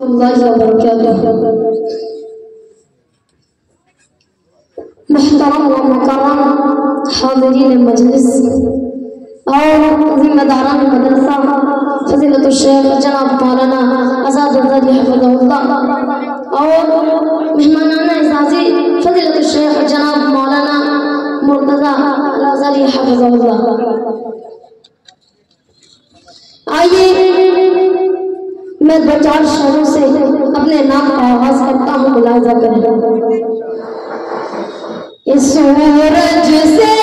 मोहतरम व मुकर्रम हाज़िरीन मजलिस और जिम्मेदारान मदरसा फ़ज़ीलतुश शेख जनाब मौलाना आज़ाद ज़रदारी हफ़िज़हुल्लाह और मेहमानाना एज़ाज़ी फ़ज़ीलतुश शेख जनाब मौलाना मुर्तज़ा अल-अज़हरी हफ़िज़हुल्लाह। आइए मैं दो चार शहरों से अपने नाम का आवाज करता हूँ, मुलाजा करें। इस सूरज से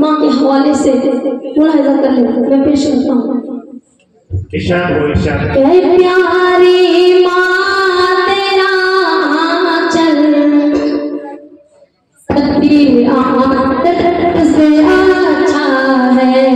माँ के हवाले से मुलाहिजा कर लेते मैं पेश करता हूँ। प्यारी माँ तेरा चल सकती आदत से अच्छा है।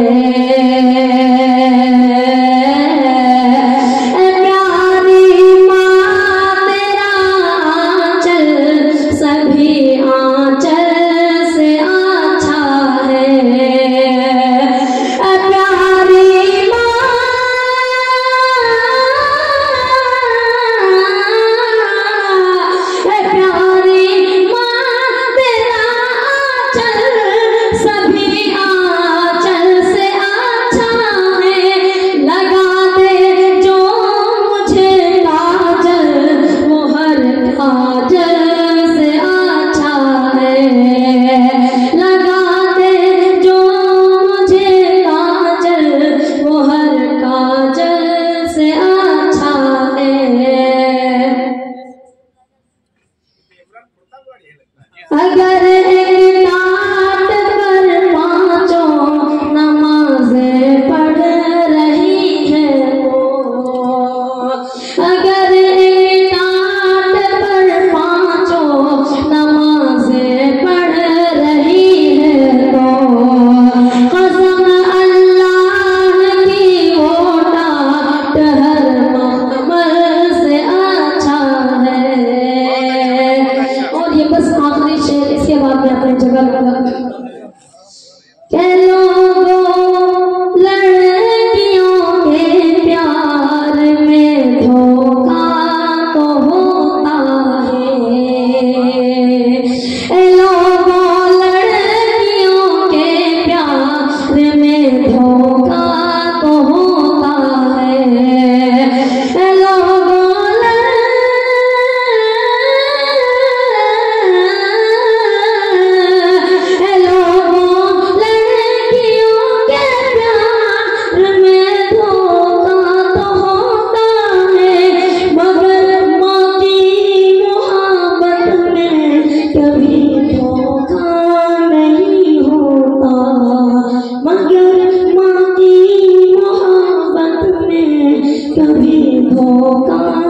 कभी धोखा